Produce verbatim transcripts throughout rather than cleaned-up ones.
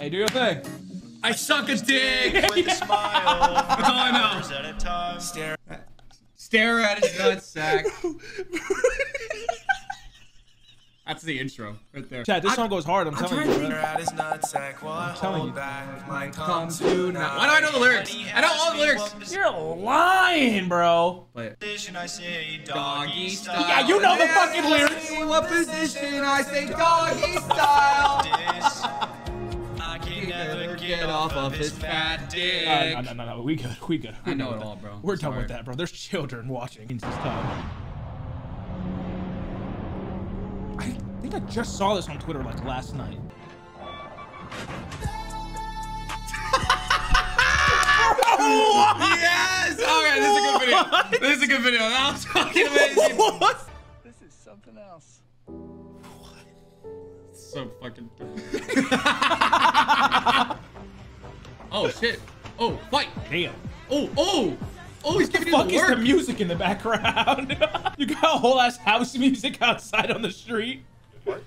Hey, do your thing. I suck a dick. With a smile. Oh, no. At a time. Stare. Stare at his nutsack. That's the intro right there. Chat, this I, song goes hard. I'm, I'm telling you. Stare at his nutsack while I'm I hold you. Back my tongue tonight. Why do I know the lyrics? I know all the lyrics. You're lying, bro. Play it. I say doggy style. Yeah, you know the fucking lyrics. What position I say doggy style. Never get, get off of his fat dick. Uh, no, no, no, no, we good, we good. We I know it all, bro. We're Sorry. done with that, bro. There's children watching. It's tough. I think I just saw this on Twitter like last night. Yes! Okay, this is a good video. What? This is a good video. That was fucking amazing. What? This is something else. So fucking. Oh shit! Oh fight! Damn! Oh oh! Oh, he's giving you the work. What the fuck is the music in the background? You got a whole ass house music outside on the street. What?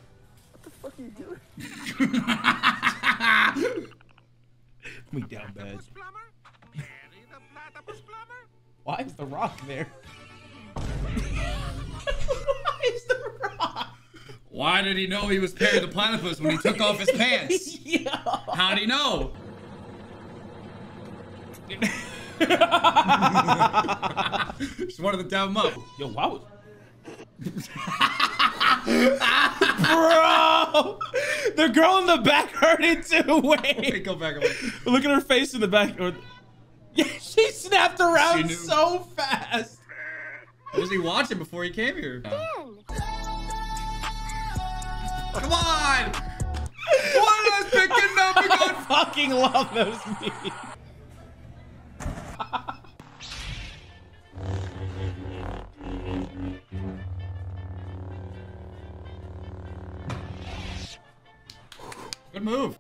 What the fuck are you doing? We down bad. Why is the rock there? Why is the rock? Why did he know he was Perry the Platypus when he took off his pants? Yeah. How'd he know? Just wanted to dab him up. Yo, wow. Bro! The girl in the back heard it too. Wait. Okay, go back away. Look at her face in the back. Yeah, she snapped around she so fast. Was he watching before he came here? No. Come on! Why was picking up and going? I fucking love those memes. Good move.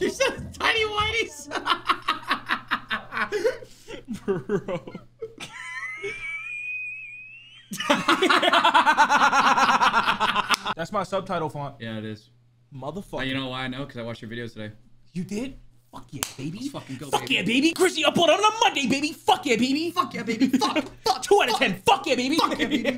You said tiny whiteys. Bro. That's my subtitle font. Yeah, it is. Motherfucker. And you know why I know? Because I watched your videos today. You did? Fuck yeah, baby. Let's fucking go, Fuck baby. yeah, baby. Chrissy upload on a Monday, baby. Fuck yeah, baby. Fuck yeah, baby. Fuck. Fuck. Two out of ten. Fuck yeah, baby. Fuck yeah, baby.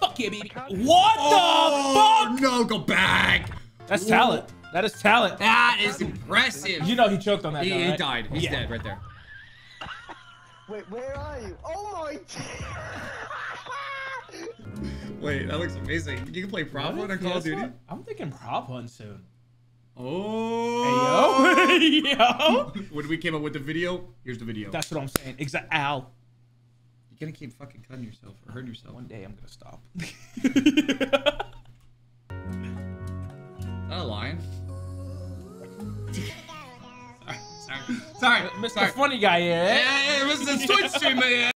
Fuck yeah, baby. What oh, the fuck? No, go back. That's Whoa. talent. That is talent. That is impressive. You know he choked on that. He, guy, he right? died. He's yeah. dead right there. Wait, where are you? Oh my God! Wait, that looks amazing. You can play prop hunt on Call of Duty? What? I'm thinking prop hunt soon. Oh! Hey, yo! yo! When we came up with the video, here's the video. That's what I'm saying. Exact. Ow. You're gonna keep fucking cutting yourself or hurting yourself. One day I'm gonna stop. Is that a lion? Sorry, sorry, Mister Sorry. Funny Guy here. Eh? Yeah, yeah, Mister Twitch streamer. Yeah.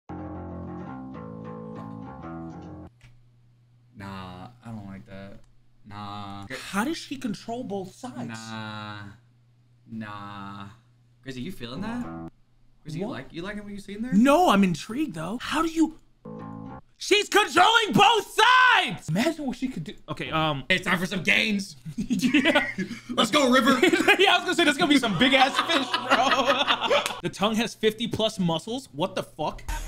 Nah, I don't like that. Nah. How does she control both sides? Nah, nah. Grizzy, you feeling that? Grizzy, you like you liking what you seen there? No, I'm intrigued though. How do you? She's controlling both sides. Imagine what she could do. Okay, um, it's time for some gains. Yeah. Let's go, River. Yeah, I was gonna say there's gonna be some big ass fish, bro. The tongue has fifty plus muscles. What the fuck? That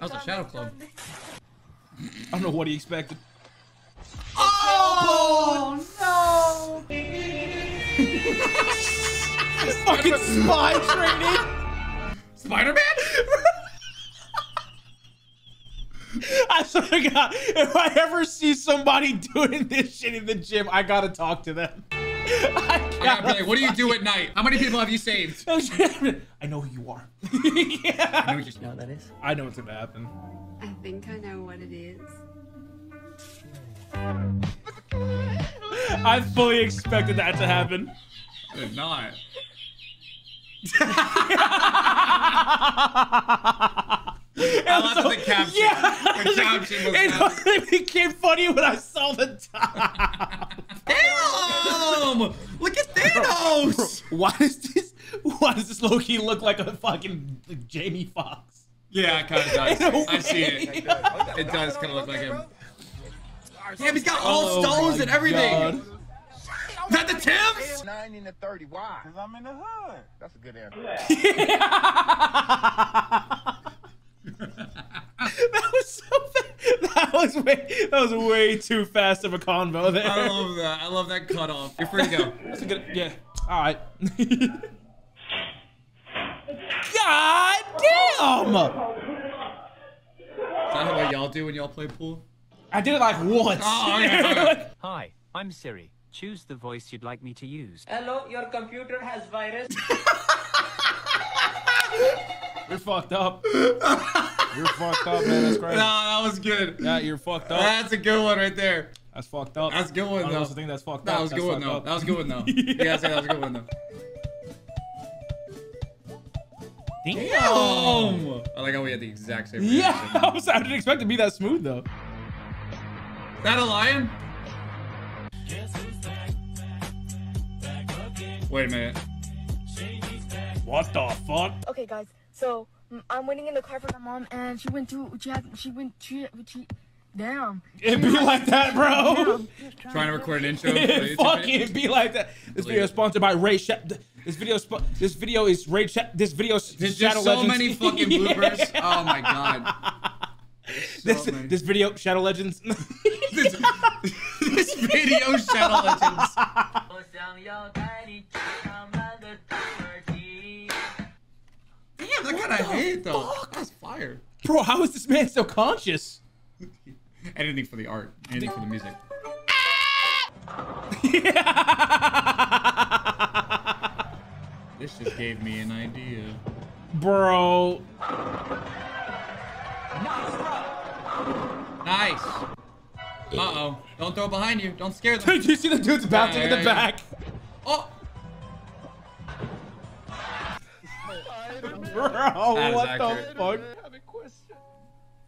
was a shadow club. I don't know what he expected. Oh, oh no! Fucking spy training. Spider-Man? I swear to God, if I ever see somebody doing this shit in the gym, I gotta talk to them. I gotta, I gotta be like, what do you do at night? How many people have you saved? I know who you are. Yeah. I know, you know what that is? I know what's gonna happen. I think I know what it is. I fully expected that to happen. I did not. I love so, the caption. Yeah, the caption was it only became funny when I saw the top. Damn! Look at Thanos! Bro, bro, why is this? Why does this does Loki look like a fucking like Jamie Foxx. Yeah, it kind of does. I see it. It does kind of look like him. Damn, he's got all oh stones and everything. God. Is that the Timbs? nine and a thirty. Why? Because I'm in the hood. That's a good answer. That was so fast. That was way. That was way too fast of a convo there. I love that. I love that cutoff. You're free to go. That's a good. Yeah. All right. God damn. Is that what y'all do when y'all play pool? I did it like once. Oh, okay, okay. Hi, I'm Siri. Choose the voice you'd like me to use. Hello, your computer has virus. You're fucked up. You're fucked up, man. That's crazy. No, that was good. Yeah, you're fucked up. That's a good one right there. That's fucked up. That's a good one, though. I also think that's fucked up. That was a good one, though. That was a good one, though. You gotta say that was a good one, though. Damn. Damn. I like how we had the exact same reaction. Yeah, I, was, I didn't expect it to be that smooth, though. Is that a lion? Wait a minute. What the fuck? Okay, guys. So I'm waiting in the car for my mom, and she went to she had, she went she, she damn. It be like that, bro. Trying, trying to record an intro. It fucking be like that. This video is sponsored by Ray Sha. This video is this video is Ray Sha. This video is Shadow Legends. There's so many fucking bloopers. Yeah. Oh my god. So this many. This video Shadow Legends. this, this video Shadow Legends. Damn, that kind of hit though. Fuck? That's fire, bro. How is this man so conscious? Anything for the art, anything for the music. Yeah. This just gave me an idea, bro. Nice. Uh-oh. Don't throw behind you. Don't scare them. Did you see the dudes bouncing in the back? Oh. Bro, what the fuck? I have a question.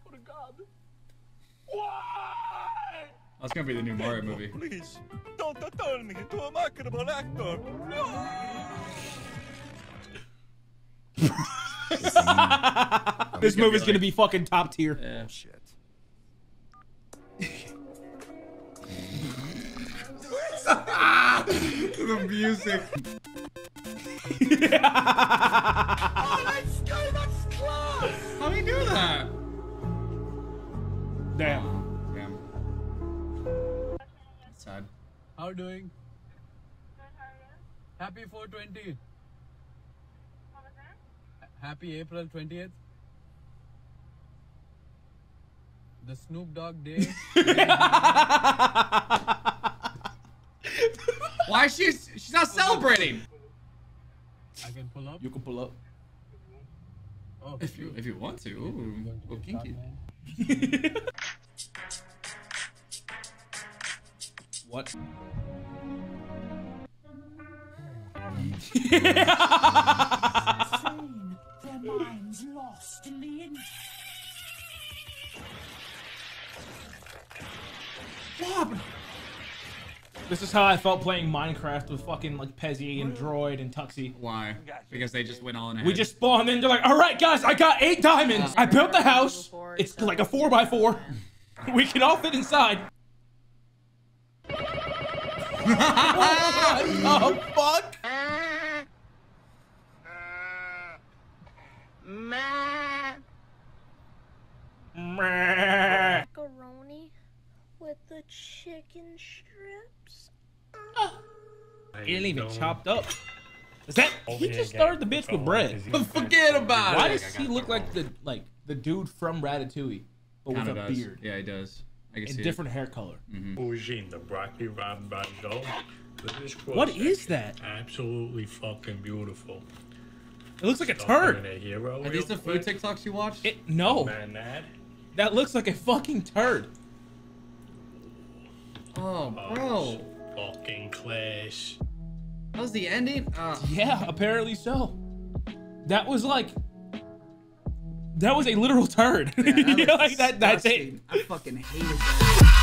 For God. Why? That's gonna be the new Mario movie. Please, don't turn me into a marketable actor. No. This movie's gonna be fucking top tier. Yeah. Shit. The music. Yeah. Oh, let's go, that's close. How do we do that? Damn. Oh, damn. That's sad. How are you doing? Good, how are you? Happy four twenty. What was that? Happy April twentieth. The Snoop Dogg Day. Why is she? She's not celebrating. I can pull up. You can pull up. Oh, if you if you want to. Ooh, go kinky. What? Their minds lost in the end. Bob. This is how I felt playing Minecraft with fucking like Pezzy and Droid and Tuxie. Why? Because they just went all in ahead. We just spawned in. They're like, all right, guys, I got eight diamonds. I built the house. It's like a four by four. We can all fit inside. Oh, fuck. Macaroni with the chicken strips. Oh. It ain't even chopped up. Is that he just started the bitch with bread? But forget about it. Why does he look like the like the dude from Ratatouille, but with a beard? Yeah, he does. I can see it. A different hair color. Mm-hmm. What is that? Absolutely fucking beautiful. It looks like a turd. Are these the food TikToks you watch? It no. That looks like a fucking turd. Oh, bro. Fucking clash. That was the ending? Uh. Yeah, apparently so. That was like... That was a literal turd. Yeah, that like, that, that's it. I fucking hated that.